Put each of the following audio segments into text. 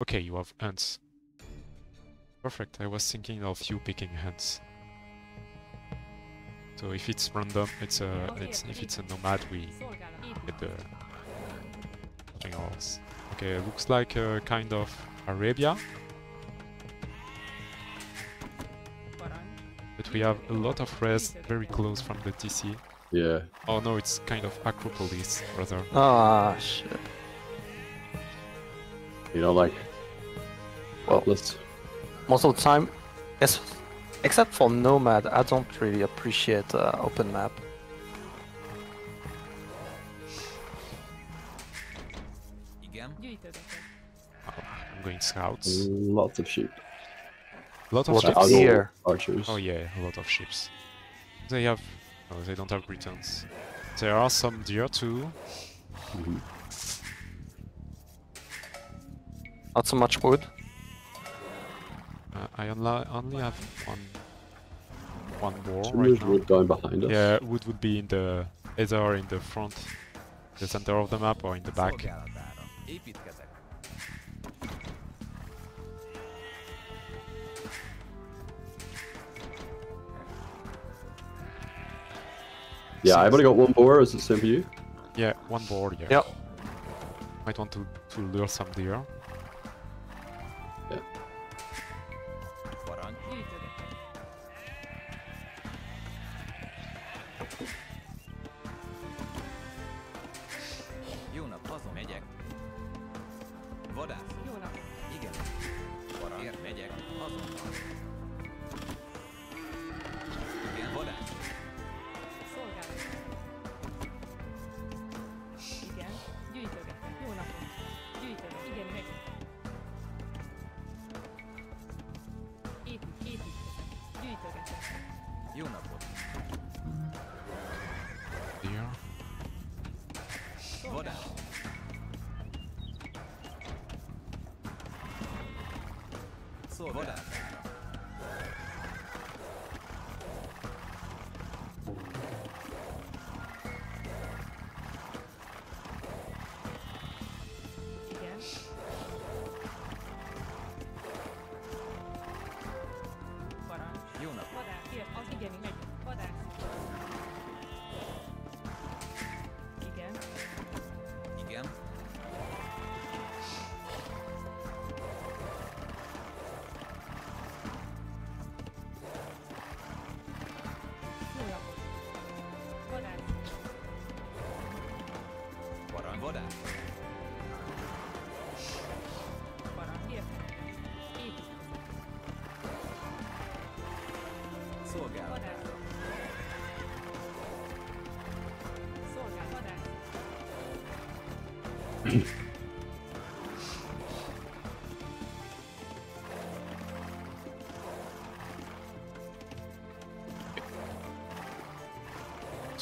Okay, you have ants. Perfect, I was thinking of you picking ants. So if it's random, if it's a nomad, we get the something else. Okay, looks like a kind of Arabia. But we have a lot of res very close from the TC. Yeah. Oh no, it's kind of Acropolis, rather. Ah, shit. You know, like... Well, most of the time, yes, except for Nomad, I don't really appreciate open map. Oh, I'm going scouts. Lots of sheep. A lot of ships here. Archers. Oh yeah, a lot of ships. They have... Oh, they don't have returns. There are some deer too. Mm-hmm. Not so much wood. I only have one more right now. Wood going behind us. Yeah, wood would be in the either in the front, the center of the map, or in the back. Yeah, I've only got one boar. Is it the same for you? Yeah, one boar. Yeah. Yep. Might want to lure some deer.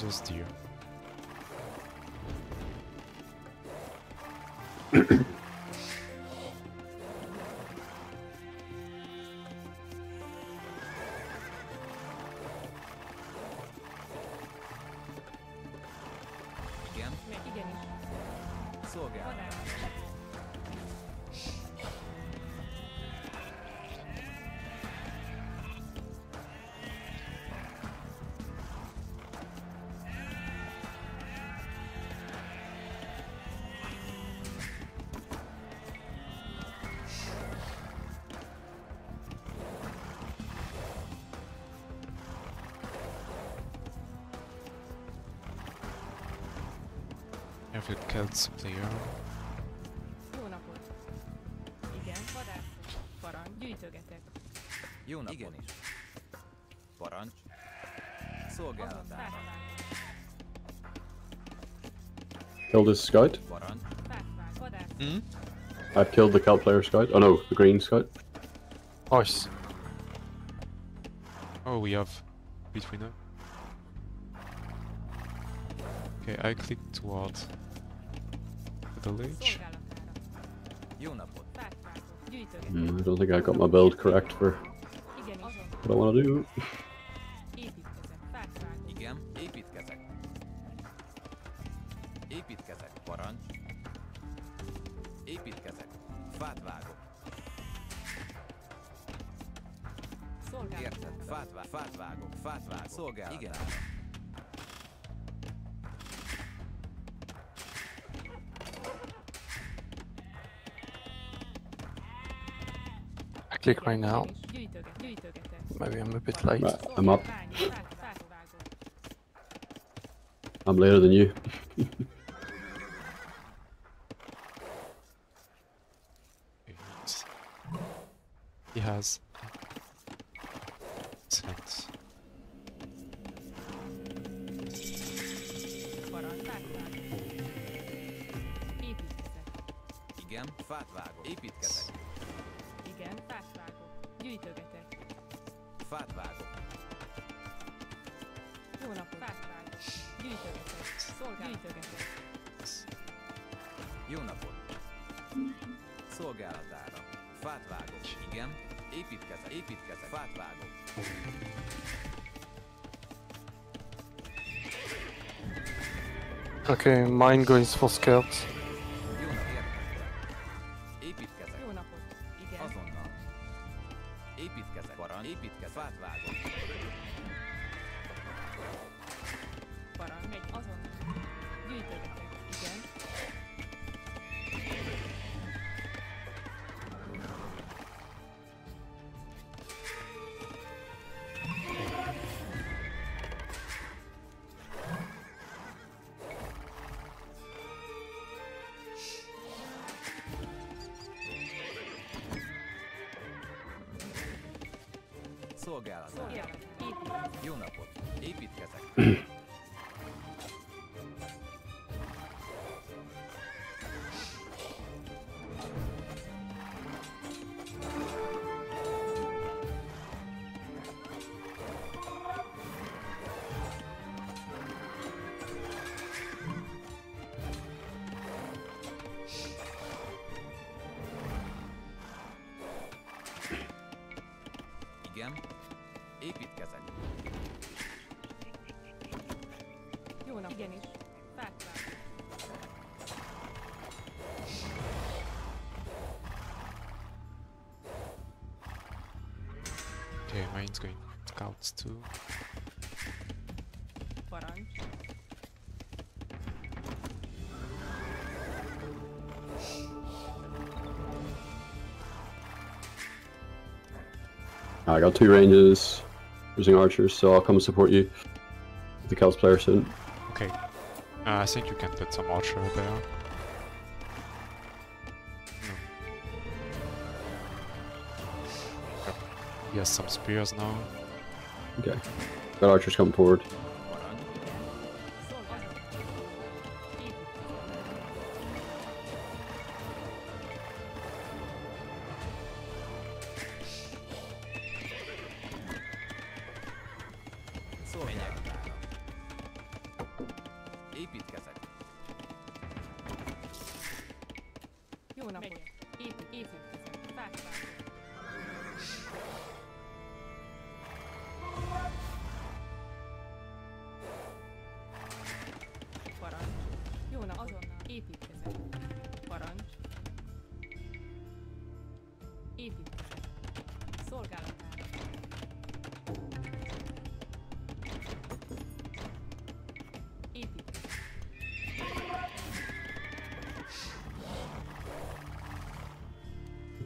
Those deer. It kills player. Jó napot. Igen, vadász. Parancs, gyűjtögetek. Jó napot. Igen is. Parancs. Szolgálatára. Killed his scout? Parancs. Hmm? I've killed the kelp player scout. Oh no, the green scout. Nice. Oh, we have between them. Okay, I click towards village. I don't think I got my build correct for what I want to do. Érted? Fát vágok. Szolgálat. Igen. I click right now. Maybe I'm a bit late. Right, I'm up. I'm later than you. He has sense. Igen, fát vágok. Építkezek. Igen, fát vágok. Gyűjtögetek. Fát vágok. Jó napot. Fát vágok. Gyűjtögetek. Szolgálat. Gyűjtögetek. Jó napot. Szolgálatára. Fát vágok. Igen. Építkezek. Fát vágok. Okay, mine goes for scouts. Jó napot! Építkezek! Igen? Építkezek. Jó nap, igenis. Fátlás. Okay, mine's going scouts too. Parancs. I got 2 rangers using archers, so I'll come and support you with the Celts player soon. Okay. I think you can put some archer there. No. Yep. He has some spears now. Okay. Got archers coming forward.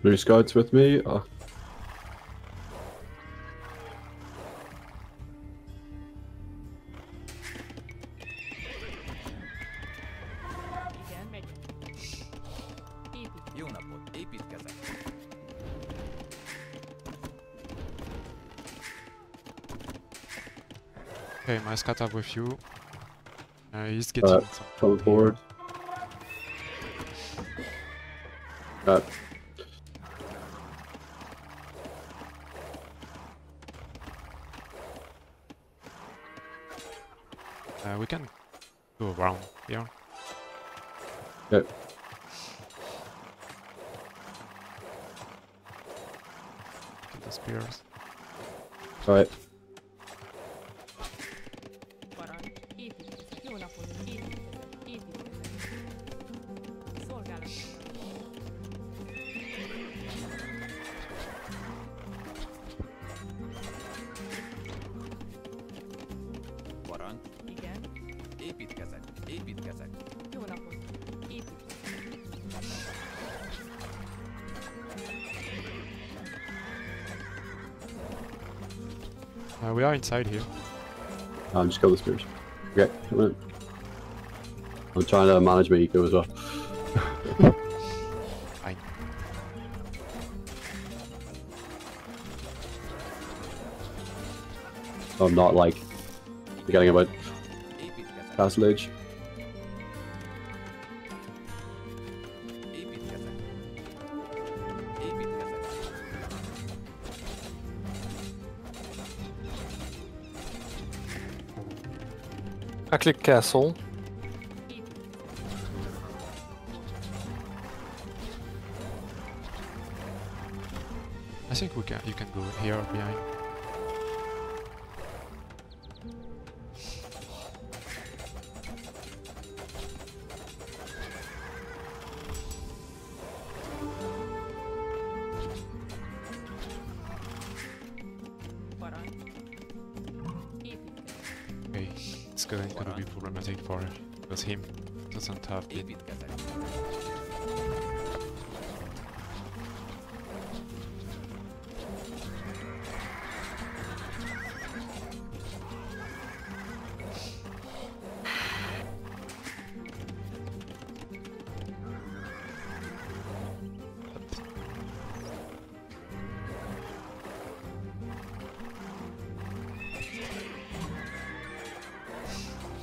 Blue scouts with me. Okay, my scout up with you. He's getting some forward. We can go around here. Yep. Get the spears. Alright. 見てください。今日のポストいい時。 We are inside here. Just kill the spears. Okay, come in. I'm trying to manage my eco as well. Fine. So I'm not like forgetting about Castle Age. I click castle. I think we can. You can go here or behind. Him doesn't have been.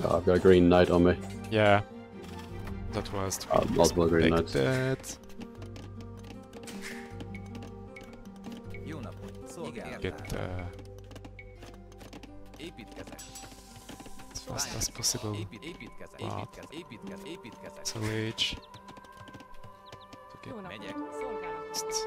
Oh, I've got a green knight on me. Yeah, that was to be expected. Get as fast as possible. So rage. To get fast.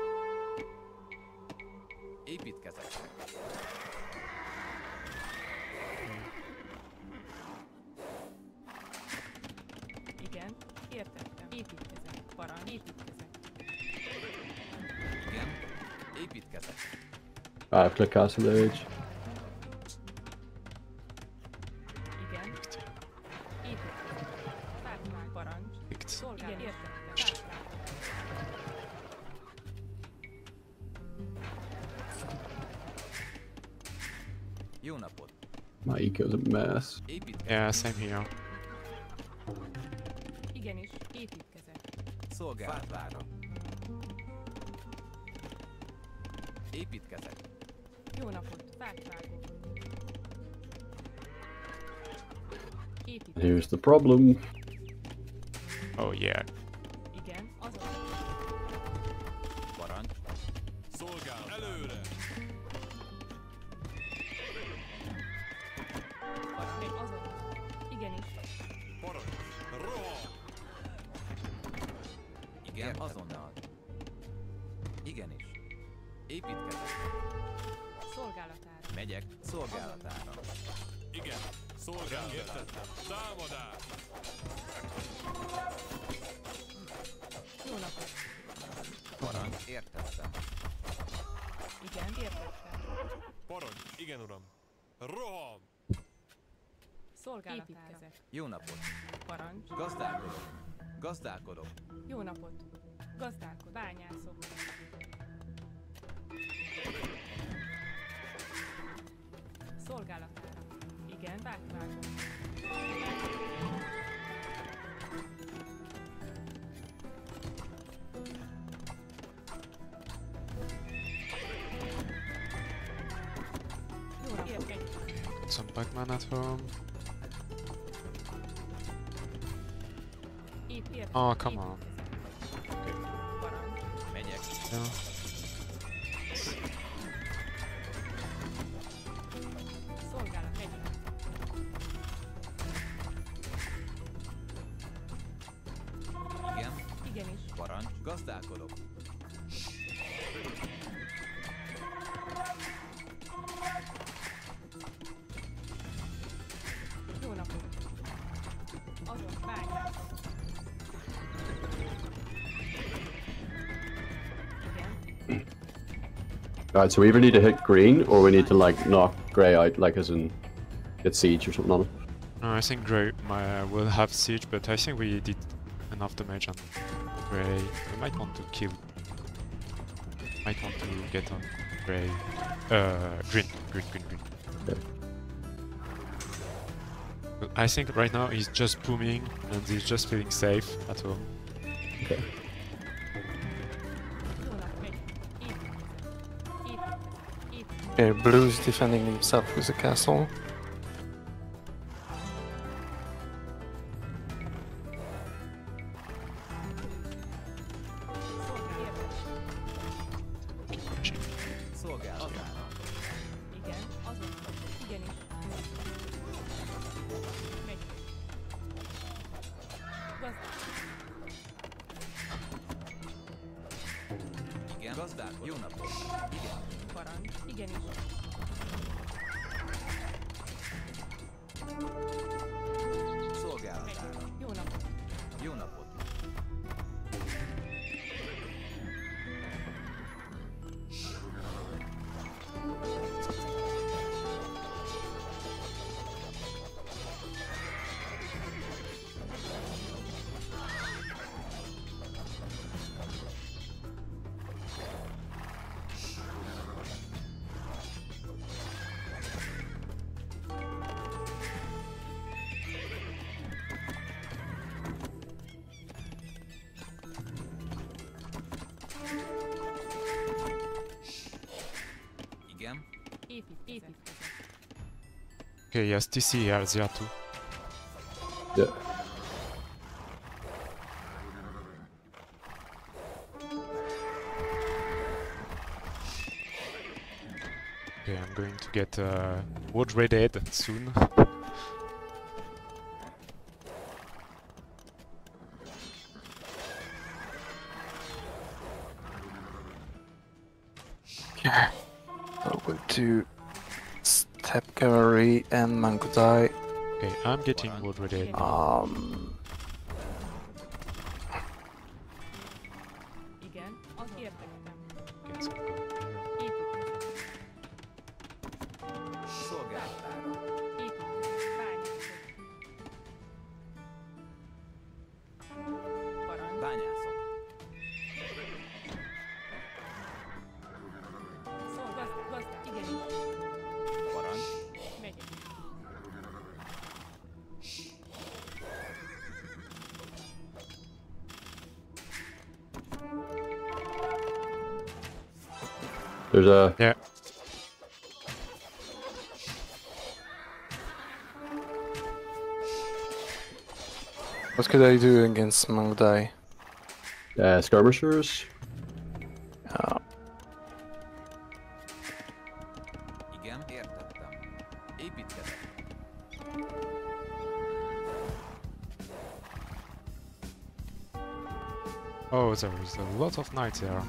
I have to Castle Age. My eco's a mess. Yeah, same here. Here's the problem. Oh yeah. Jó napot! Parancs! Gazdálkodok! Gazdálkodok! Jó napot! Gazdálkodok! Bányászok! Szolgálatára! Igen, vágvágom! Jó napot! Some Pac-Man at home. Oh, come on. Okay. No. Alright, so we either need to hit green or we need to like knock grey out, like as in get siege or something on it. No, I think Grey will have siege, but I think we did enough damage on Grey. We might want to kill. Might want to get on Grey. Green. Okay. I think right now he's just booming and he's just feeling safe at home. Okay. Okay, Blue's defending himself with the castle. Okay, yes, TC here, they are too. Yeah. Okay, I'm going to get wood raided soon. Yeah. I would do Tap Cavalry and Mangudai. Okay, I'm getting wood ready. There's a... Yeah. What could I do against Mangudai? Skirmishers? Oh. Oh, there is a lot of knights here.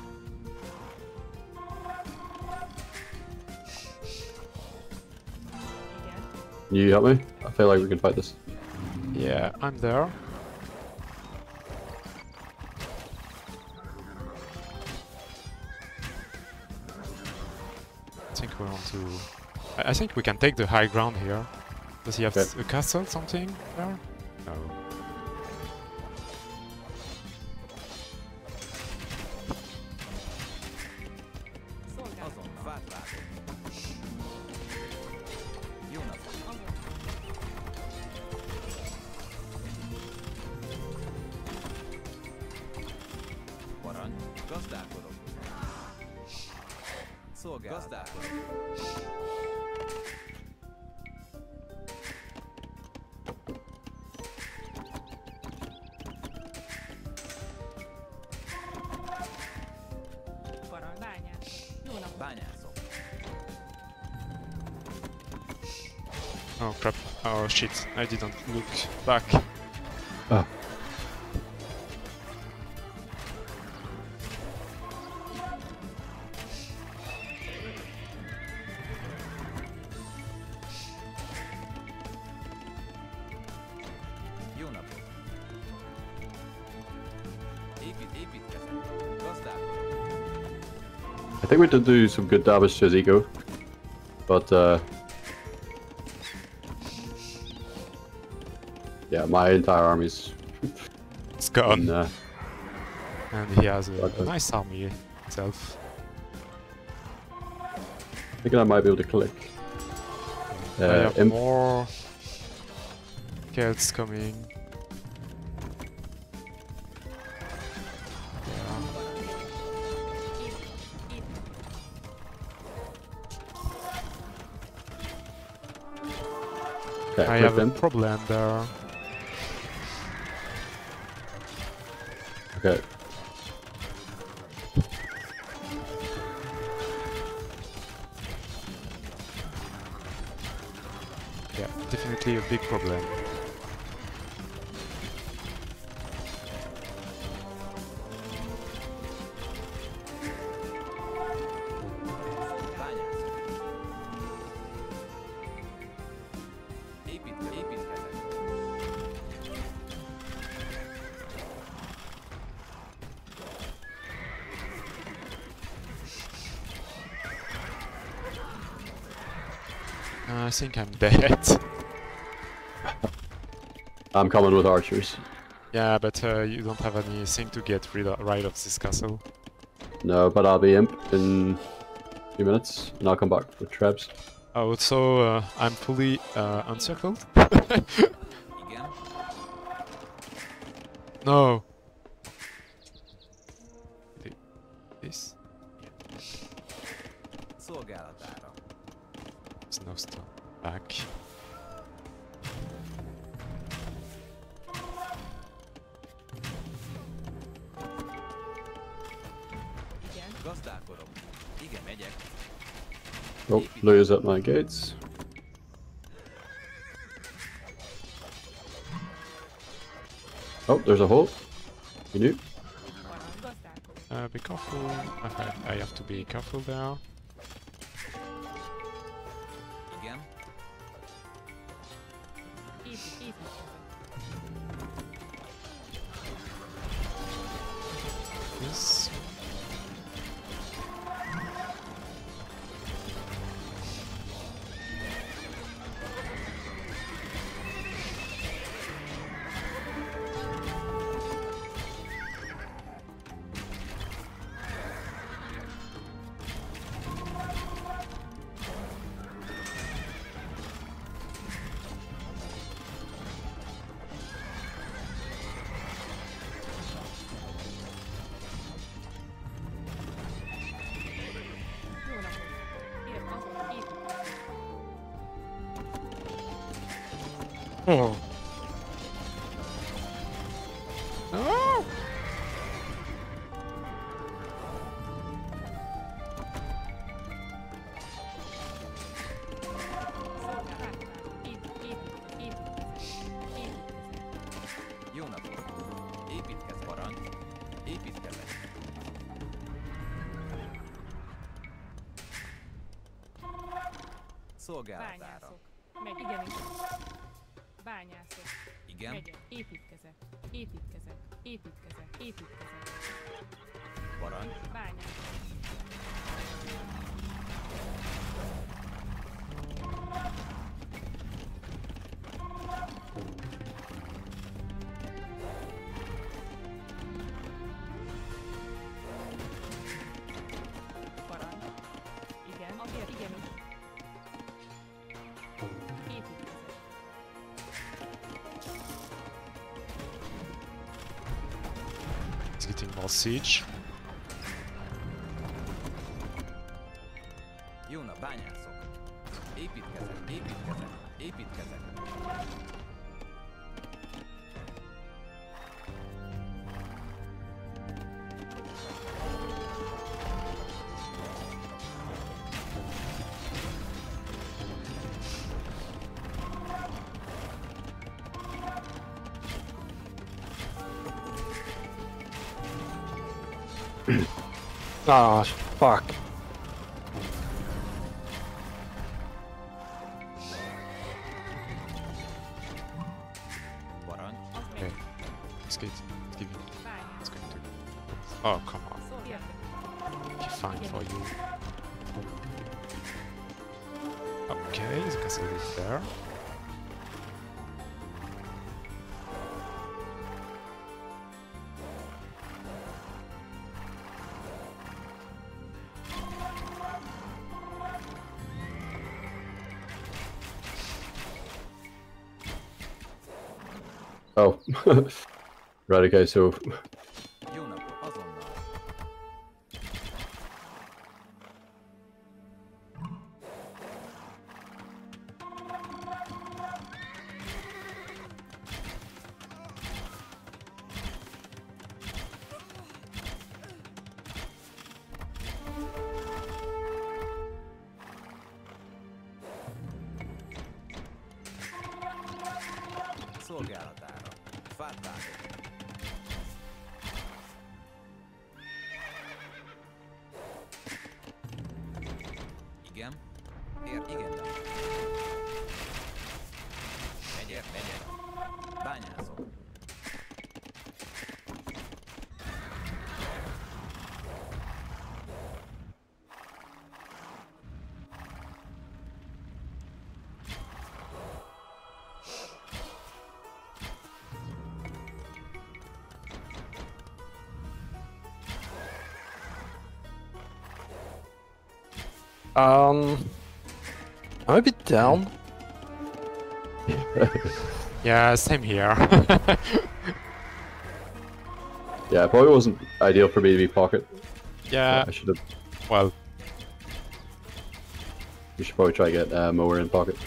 You help me? I feel like we can fight this. Yeah, I'm there. I think we want to... I think we can take the high ground here. Does he have a castle, something there? No. Oh crap, oh shit, I didn't look back. Ah. I think we did do some good damage to his ego, but Yeah, my entire army's... it's gone. And he has a nice army himself. I think I might be able to click. I have more... Celts coming. Okay, I have a problem there. Okay. Yeah, definitely a big problem. I think I'm dead. I'm coming with archers. Yeah, but you don't have anything to get rid of this castle. No, but I'll be imp in a few minutes, and I'll come back with traps. Oh, so I'm fully encircled? No. This? No stone back. Oh, lose at my gates. Oh, there's a hole. You knew. Be careful. Okay, I have to be careful there. Yes. Oh. Oh. Bányászok. Igen. Megyek. Építkezek. Építkezek. Építkezek. Építkezek. Parancs. Bányászok. Getting more siege. Ah, oh, fuck. Okay. It's going to. Oh, come on. Okay, fine for you. Okay, the castle is there. Oh. Right, okay, so... I'm a bit down. Yeah, same here. Yeah, it probably wasn't ideal for me to be pocket. Yeah. I should have. Well. We should probably try to get Mower in pocket.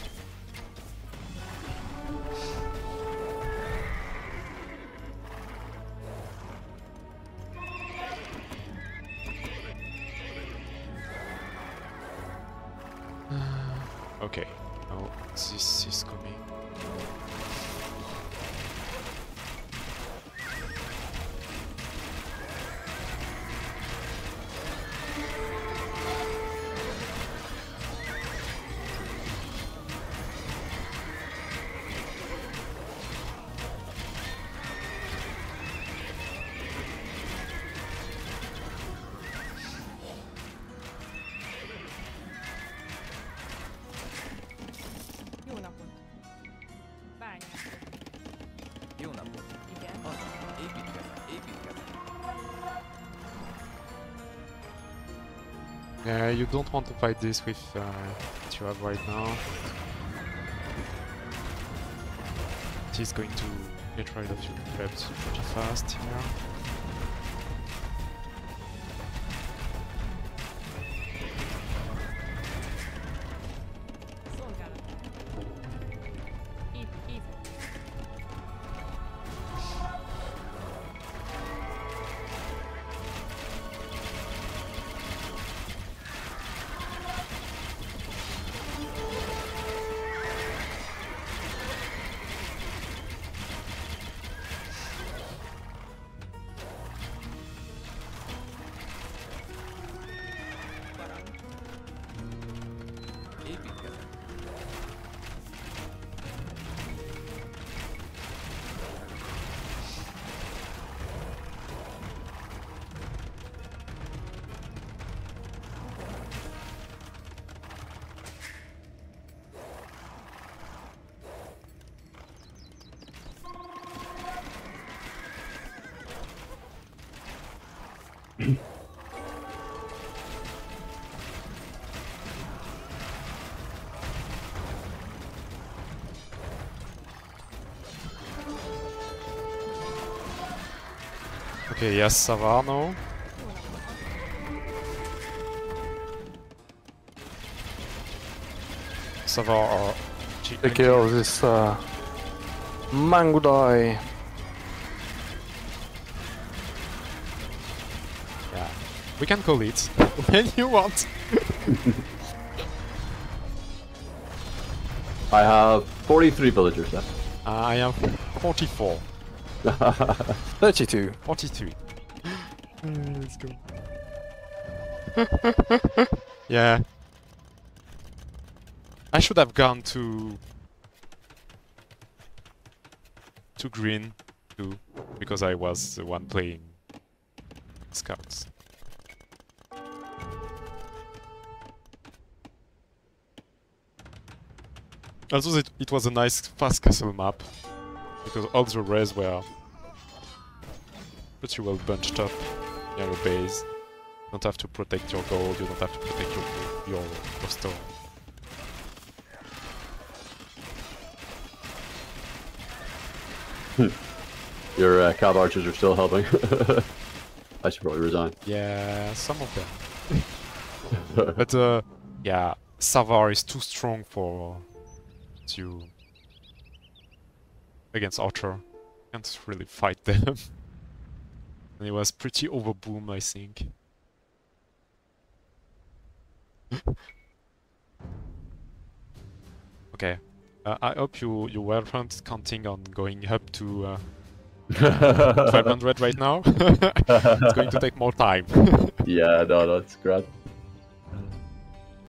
You don't want to fight this with what you have right now. It is going to get rid of your preps pretty fast here. Okay, yes, Savar now. Savar or... Take care of this Mangudai. Yeah, we can call it when you want. I have 43 villagers left. I have 44. 32. 42. Let's go. Yeah. I should have gone to green too, because I was the one playing scouts. Also, it was a nice fast castle map. Because all the rays were pretty well bunched up near your base. You don't have to protect your gold, you don't have to protect your stone. Your Cav archers are still helping. I should probably resign. Yeah, some of them. But yeah, Savar is too strong for you against Archer. Can't really fight them. And it was pretty overboomed, I think. Okay, I hope you weren't counting on going up to 1200 right now. It's going to take more time. Yeah, no, that's great.